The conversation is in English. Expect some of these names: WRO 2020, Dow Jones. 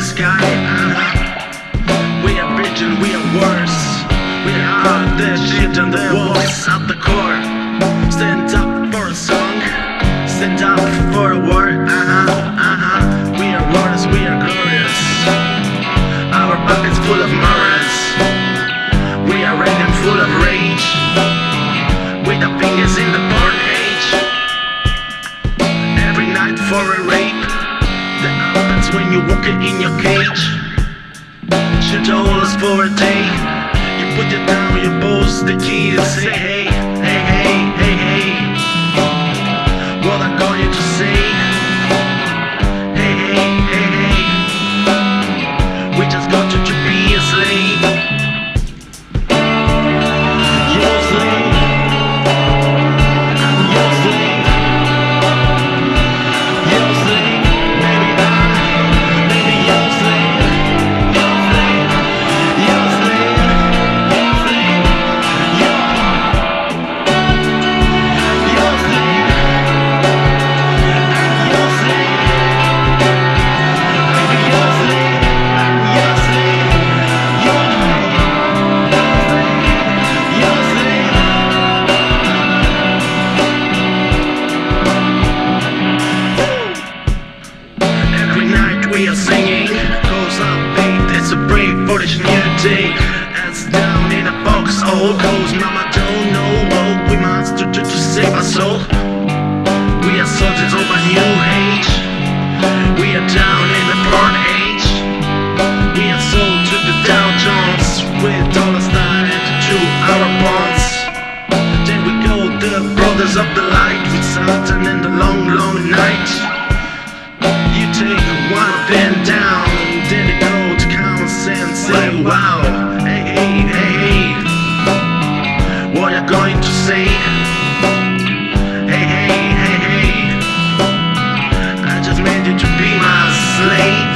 the sky. We are rich and we are worse. We are all the shit on the walls at the core. Stand up for a song, stand up for a war. We are warriors, we are glorious. Our pockets full of murderers. We are red and full of rage. With our fingers in the porn cage. Every night for a rape. When you walk in your cage, shoot dollars for a day. You put it down, you post the key and say hey, hey, hey, hey, hey. What I got you to say? Hey, hey, hey, hey. We just got you to be a slave. You're a slave. You're a slave. You're a slave. We are singing, goes up big, it's a break for this new day. As down in a box, all goes, mama don't know what we must do to save our soul. We are soldiers of a new age, we are down in the porn age. We are sold to the Dow Jones, with dollars tied to our bonds. Then we go, the brothers of the light, with Satan in the long, long night. You take one of them down, then you go to counts and say wow, hey, hey, hey, hey. What are you going to say? Hey, hey, hey, hey. I just made you to be my slave.